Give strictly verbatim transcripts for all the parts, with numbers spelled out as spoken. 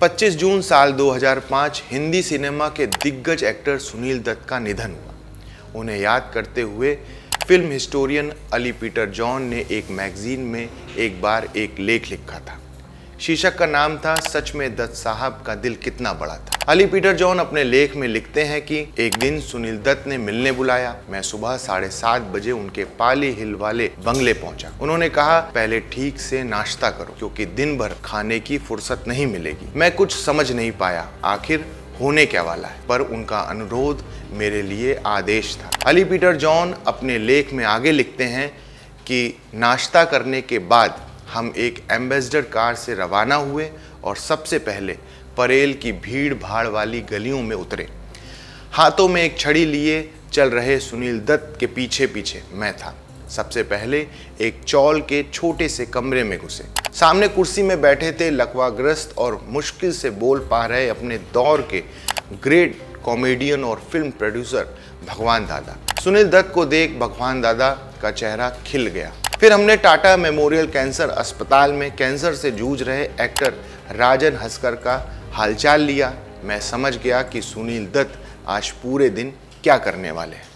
पच्चीस जून साल दो हज़ार पाँच हिंदी सिनेमा के दिग्गज एक्टर सुनील दत्त का निधन हुआ। उन्हें याद करते हुए film historian Ali Peter John ने एक मैगजीन में एक बार एक लेख लिखा था। शीर्षक का नाम था सच में दत्त साहब का दिल कितना बड़ा था। अली पीटर जॉन अपने लेख में लिखते हैं कि एक दिन सुनील दत्त ने मिलने बुलाया। मैं सुबह साढ़े सात बजे उनके पाली हिल वाले बंगले पहुंचा। उन्होंने कहा पहले ठीक से नाश्ता करो क्योंकि दिन भर खाने की फुर्सत नहीं मिलेगी। मैं कुछ समझ नहीं पाया आखिर होने क्या वाला है, पर उनका अनुरोध मेरे लिए आदेश था। अली पीटर जॉन अपने लेख में आगे लिखते हैं कि नाश्ता करने के बाद हम एक एम्बेसडर कार से रवाना हुए और सबसे पहले परेल की भीड़ भाड़ वाली गलियों में उतरे। हाथों में एक छड़ी लिए चल रहे सुनील दत्त के पीछे पीछे मैं था। सबसे पहले एक चौल के छोटे से कमरे में घुसे। सामने कुर्सी में बैठे थे लकवाग्रस्त और मुश्किल से बोल पा रहे अपने दौर के ग्रेट कॉमेडियन और फिल्म प्रोड्यूसर भगवान दादा। सुनील दत्त को देख भगवान दादा का चेहरा खिल गया। फिर हमने टाटा मेमोरियल कैंसर अस्पताल में कैंसर से जूझ रहे एक्टर राजन हंसकर का हालचाल लिया। मैं समझ गया कि सुनील दत्त आज पूरे दिन क्या करने वाले हैं।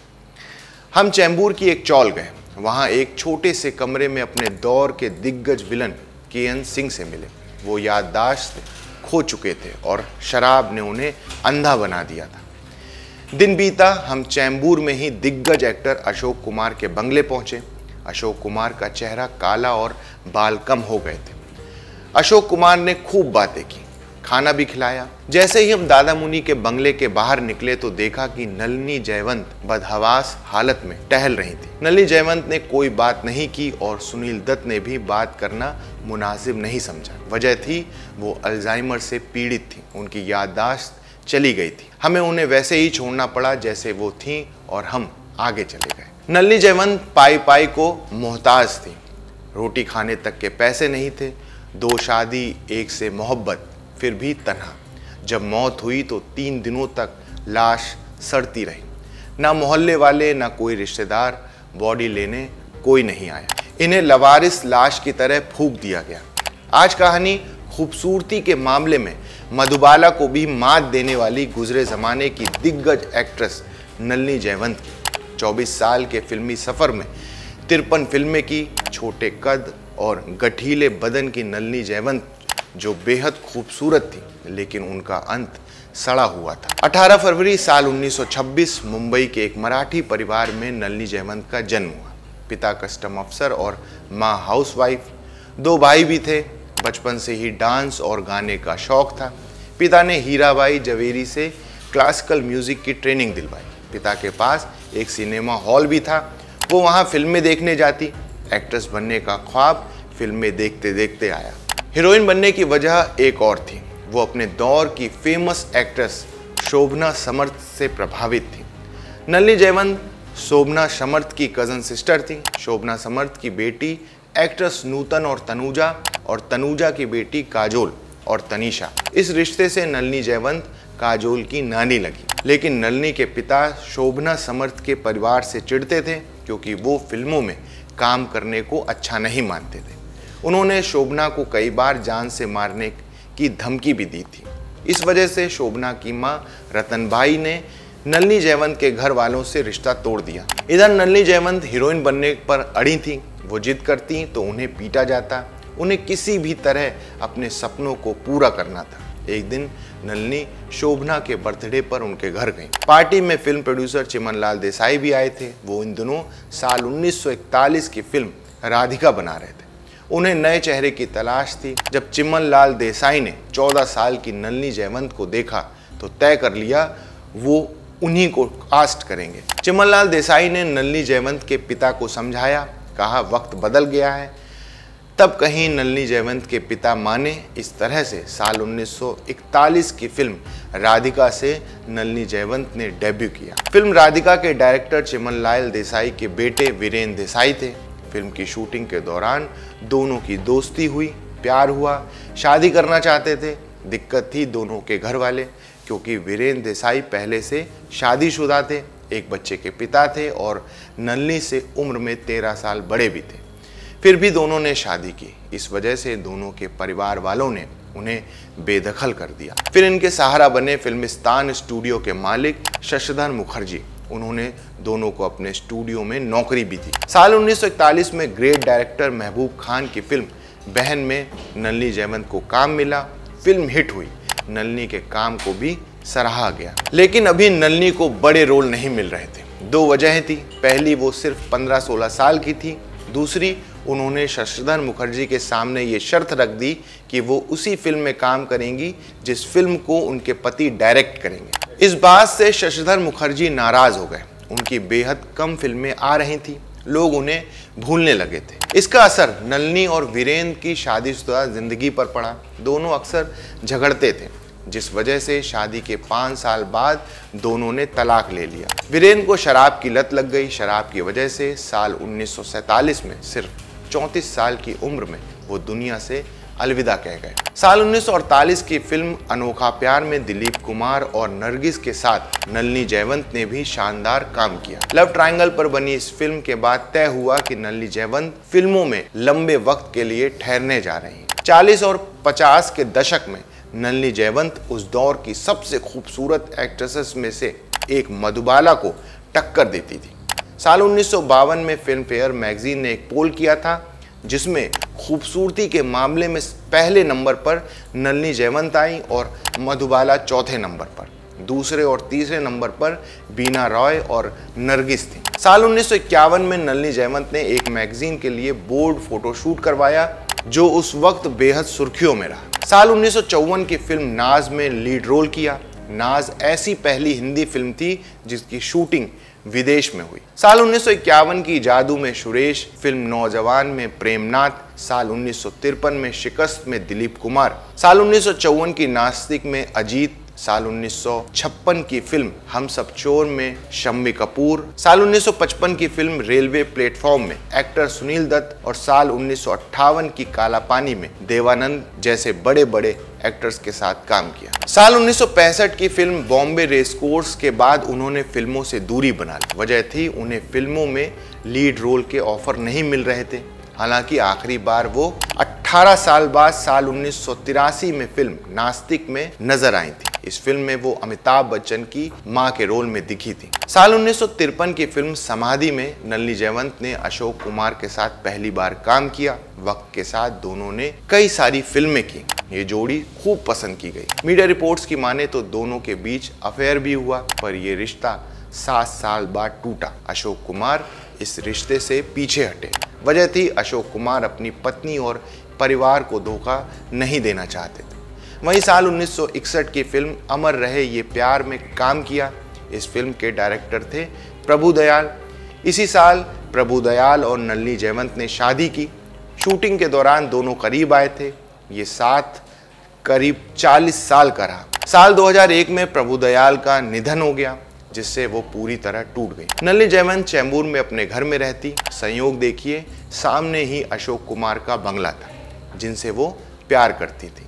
हम चैम्बूर की एक चौल गए। वहाँ एक छोटे से कमरे में अपने दौर के दिग्गज विलन के एन सिंह से मिले। वो याददाश्त खो चुके थे और शराब ने उन्हें अंधा बना दिया था। दिन बीता। हम चैम्बूर में ही दिग्गज एक्टर अशोक कुमार के बंगले पहुँचे। अशोक कुमार का चेहरा काला और बाल कम हो गए थे। अशोक कुमार ने खूब बातें की, खाना भी खिलाया। जैसे ही हम दादा मुनि के बंगले के बाहर निकले तो देखा कि नलिनी जयवंत बदहवास हालत में टहल रही थी। नलिनी जयवंत ने कोई बात नहीं की और सुनील दत्त ने भी बात करना मुनासिब नहीं समझा। वजह थी वो अल्जाइमर से पीड़ित थी, उनकी याददाश्त चली गई थी। हमें उन्हें वैसे ही छोड़ना पड़ा जैसे वो थी और हम आगे चले गए। नलिनी जयवंत पाई पाई को मोहताज थी। रोटी खाने तक के पैसे नहीं थे। दो शादी, एक से मोहब्बत, फिर भी तन्हा। जब मौत हुई तो तीन दिनों तक लाश सड़ती रही। ना मोहल्ले वाले ना कोई रिश्तेदार, बॉडी लेने कोई नहीं आया। इन्हें लवारिस लाश की तरह फूंक दिया गया। आज कहानी खूबसूरती के मामले में मधुबाला को भी मात देने वाली गुजरे ज़माने की दिग्गज एक्ट्रेस नलिनी जयवंत की। चौबीस साल के फिल्मी सफ़र में तिरपन फिल्में की। छोटे कद और गठीले बदन की नलिनी जयवंत जो बेहद खूबसूरत थी, लेकिन उनका अंत सड़ा हुआ था। अठारह फरवरी साल उन्नीस सौ छब्बीस मुंबई के एक मराठी परिवार में नलिनी जयवंत का जन्म हुआ। पिता कस्टम अफसर और माँ हाउसवाइफ। दो भाई भी थे। बचपन से ही डांस और गाने का शौक था। पिता ने हीराबाई जवेरी से क्लासिकल म्यूजिक की ट्रेनिंग दिलवाई। पिता के पास एक सिनेमा हॉल भी था। वो वहाँ फिल्में देखने जाती। एक्ट्रेस बनने का ख्वाब फिल्में देखते देखते आया। हीरोइन बनने की वजह एक और थी। वो अपने दौर की फेमस एक्ट्रेस शोभना समर्थ से प्रभावित थी। नलिनी जयवंत शोभना समर्थ की कज़न सिस्टर थी। शोभना समर्थ की बेटी एक्ट्रेस नूतन और तनुजा और तनुजा की बेटी काजोल और तनीशा। इस रिश्ते से नलिनी जयवंत काजोल की नानी लगी। लेकिन नलिनी के पिता शोभना समर्थ के परिवार से चिढ़ते थे क्योंकि वो फिल्मों में काम करने को अच्छा नहीं मानते थे। उन्होंने शोभना को कई बार जान से मारने की धमकी भी दी थी। इस वजह से शोभना की मां रतनबाई ने नलिनी जयवंत के घर वालों से रिश्ता तोड़ दिया। इधर नलिनी जयवंत हीरोइन बनने पर अड़ी थी। वो जिद करती तो उन्हें पीटा जाता। उन्हें किसी भी तरह अपने सपनों को पूरा करना था। एक दिन नलिनी शोभना के बर्थडे पर उनके घर गई। पार्टी में फिल्म प्रोड्यूसर चिमन लाल देसाई भी आए थे। वो इन दिनों साल उन्नीस सौ इकतालीस की फिल्म राधिका बना रहे थे। उन्हें नए चेहरे की तलाश थी। जब चिमन लाल देसाई ने चौदह साल की नलिनी जयवंत को देखा तो तय कर लिया वो उन्हीं को कास्ट करेंगे। चिमन लाल देसाई ने नलिनी जयवंत के पिता को समझाया, कहा वक्त बदल गया है। तब कहीं नलिनी जयवंत के पिता माने। इस तरह से साल उन्नीस सौ इकतालीस की फिल्म राधिका से नलिनी जयवंत ने डेब्यू किया। फिल्म राधिका के डायरेक्टर चिमन लाल देसाई के बेटे वीरेंद्र देसाई थे। फिल्म की शूटिंग के दौरान दोनों की दोस्ती हुई, प्यार हुआ। शादी करना चाहते थे। दिक्कत थी दोनों के घर वाले, क्योंकि वीरेंद्र देसाई पहले से शादीशुदा थे, एक बच्चे के पिता थे और नलिनी से उम्र में तेरह साल बड़े भी थे। फिर भी दोनों ने शादी की। इस वजह से दोनों के परिवार वालों ने उन्हें बेदखल कर दिया। फिर इनके सहारा बने फिल्मिस्तान स्टूडियो के मालिक शशधर मुखर्जी, उन्होंने दोनों को अपने स्टूडियो में नौकरी भी दी। साल उन्नीस सौ इकतालीस में ग्रेट डायरेक्टर महबूब खान की फिल्म बहन में नलिनी जयवंत को काम मिला, फिल्म हिट हुई, नलिनी के काम को भी सराहा गया। लेकिन अभी नलिनी को बड़े रोल नहीं मिल रहे थे। दो वजहें थी, पहली वो सिर्फ पंद्रह सोलह साल की थी, दूसरी उन्होंने शशधर मुखर्जी के सामने ये शर्त रख दी कि वो उसी फिल्म में काम करेंगी जिस फिल्म को उनके पति डायरेक्ट करेंगे। इस बात से शशधर मुखर्जी नाराज हो गए। उनकी बेहद कम फिल्में आ रही थी, लोग उन्हें भूलने लगे थे। इसका असर नलिनी और वीरेंद्र की शादीशुदा जिंदगी पर पड़ा। दोनों अक्सर झगड़ते थे, जिस वजह से शादी के पाँच साल बाद दोनों ने तलाक ले लिया। वीरेंद्र को शराब की लत लग गई। शराब की वजह से साल उन्नीस सौ सैंतालीस में सिर्फ चौंतीस साल की उम्र में वो दुनिया से अलविदा कह गए। साल उन्नीस सौ अड़तालीस की फिल्म अनोखा प्यार में दिलीप कुमार और नरगिस के साथ नलिनी जयवंत ने भी शानदार काम किया। लव ट्रायंगल पर बनी इस फिल्म के बाद तय हुआ कि नलिनी जयवंत फिल्मों में लंबे वक्त के लिए ठहरने जा रही हैं। चालीस और पचास के दशक में नलिनी जयवंत उस दौर की सबसे खूबसूरत एक्ट्रेसेस में से एक मधुबाला को टक्कर देती थी। साल उन्नीस सौ बावन में फिल्मफेयर मैगजीन ने एक पोल किया था जिसमें खूबसूरती के मामले में पहले नंबर पर नलिनी जयवंत आई और मधुबाला चौथे नंबर पर, दूसरे और तीसरे नंबर पर बीना रॉय और नरगिस थी। साल उन्नीस सौ इक्यावन में नलिनी जयवंत ने एक मैगजीन के लिए बोल्ड फोटोशूट करवाया जो उस वक्त बेहद सुर्खियों में रहा। साल उन्नीस सौ चौवन की फिल्म नाज में लीड रोल किया। नाज ऐसी पहली हिंदी फिल्म थी जिसकी शूटिंग विदेश में हुई। साल उन्नीस सौ इक्यावन की जादू में सुरेश, फिल्म नौजवान में प्रेमनाथ, साल उन्नीस सौ तिरपन में शिकस्त में दिलीप कुमार, साल उन्नीस सौ चौवन की नास्तिक में अजीत, साल उन्नीस सौ छप्पन की फिल्म हम सब चोर में शम्मी कपूर, साल उन्नीस सौ पचपन की फिल्म रेलवे प्लेटफॉर्म में एक्टर सुनील दत्त और साल उन्नीस सौ अट्ठावन की काला पानी में देवानंद जैसे बड़े बड़े एक्टर्स के साथ काम किया। साल उन्नीस सौ पैंसठ की फिल्म बॉम्बे रेस कोर्स के बाद उन्होंने फिल्मों से दूरी बना ली। वजह थी उन्हें फिल्मों में लीड रोल के ऑफर नहीं मिल रहे थे। हालांकि आखिरी बार वो अठारह साल बाद साल उन्नीस सौ तिरासी में फिल्म नास्तिक में नजर आई थी। इस फिल्म में वो अमिताभ बच्चन की मां के रोल में दिखी थी। साल उन्नीस सौ तिरपन की फिल्म समाधि में नलिनी जयवंत ने अशोक कुमार के साथ पहली बार काम किया। वक्त के साथ दोनों ने कई सारी फिल्में की। ये जोड़ी खूब पसंद की गई। मीडिया रिपोर्ट्स की माने तो दोनों के बीच अफेयर भी हुआ, पर यह रिश्ता सात साल बाद टूटा। अशोक कुमार इस रिश्ते से पीछे हटे। वजह थी अशोक कुमार अपनी पत्नी और परिवार को धोखा नहीं देना चाहते थे। वहीं साल उन्नीस सौ इकसठ की फिल्म अमर रहे ये प्यार में काम किया। इस फिल्म के डायरेक्टर थे प्रभु दयाल। इसी साल प्रभु दयाल और नलिनी जयवंत ने शादी की। शूटिंग के दौरान दोनों करीब आए थे। ये साथ करीब चालीस साल का रहा। साल दो हज़ार एक में प्रभुदयाल का निधन हो गया, जिससे वो पूरी तरह टूट गई। नलिनी जयवंत चैंबूर में अपने घर में रहती। संयोग देखिए, सामने ही अशोक कुमार का बंगला था जिनसे वो प्यार करती थी।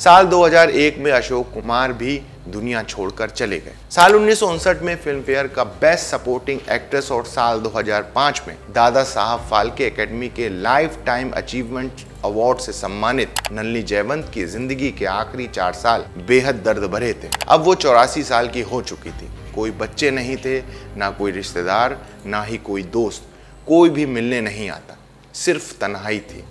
साल दो हज़ार एक में अशोक कुमार भी दुनिया छोड़कर चले गए। साल उन्नीस सौ उनसठ में फिल्मफेयर का बेस्ट सपोर्टिंग एक्ट्रेस और साल दो हज़ार पाँच में दादा साहब फाल्के एकेडमी के लाइफ टाइम अचीवमेंट अवार्ड से सम्मानित नलिनी जयवंत की जिंदगी के आखिरी चार साल बेहद दर्द भरे थे। अब वो चौरासी साल की हो चुकी थी। कोई बच्चे नहीं थे, ना कोई रिश्तेदार, ना ही कोई दोस्त। कोई भी मिलने नहीं आता, सिर्फ तन्हाई थी।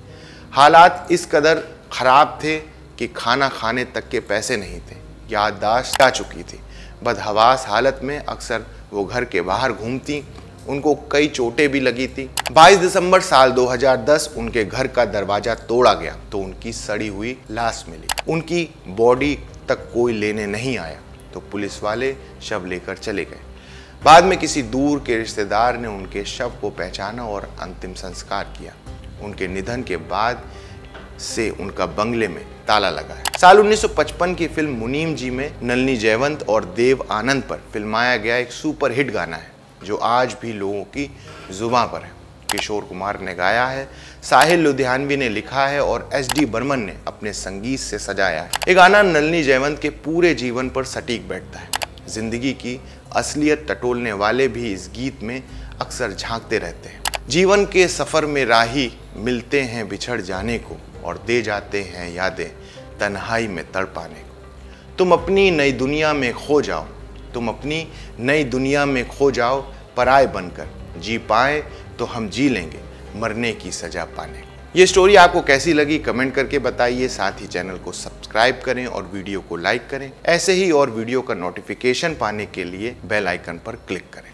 हालात इस कदर खराब थे कि खाना खाने तक के पैसे नहीं थे। याददाश्त जा चुकी थी। बदहवास हालत में अक्सर वो घर के बाहर घूमती। उनको कई चोटें भी लगी थी। बाईस दिसंबर साल दो हज़ार दस उनके घर का दरवाजा तोड़ा गया तो उनकी सड़ी हुई लाश मिली। उनकी बॉडी तक कोई लेने नहीं आया तो पुलिस वाले शव लेकर चले गए। बाद में किसी दूर के रिश्तेदार ने उनके शव को पहचाना और अंतिम संस्कार किया। उनके निधन के बाद से उनका बंगले में ताला लगा है। साल उन्नीस सौ पचपन की फिल्म मुनीम जी में नलिनी जयवंत और देव आनंद पर फिल्माया गया एक सुपरहिट गाना है जो आज भी लोगों की जुबां पर है। किशोर कुमार ने गाया है, साहिर लुधियानवी ने लिखा है और एस डी बर्मन ने अपने संगीत से सजाया है। ये गाना नलिनी जयवंत के पूरे जीवन पर सटीक बैठता है। जिंदगी की असलियत टटोलने वाले भी इस गीत में अक्सर झांकते रहते हैं। जीवन के सफर में राही मिलते हैं बिछड़ जाने को और दे जाते हैं यादें तन्हाई में तड़पाने को। तुम अपनी नई दुनिया में खो जाओ, तुम अपनी नई दुनिया में खो जाओ, पराए बनकर जी पाए तो हम जी लेंगे मरने की सजा पाने को। ये स्टोरी आपको कैसी लगी कमेंट करके बताइए, साथ ही चैनल को सब्सक्राइब करें और वीडियो को लाइक करें। ऐसे ही और वीडियो का नोटिफिकेशन पाने के लिए बेल आइकन पर क्लिक करें।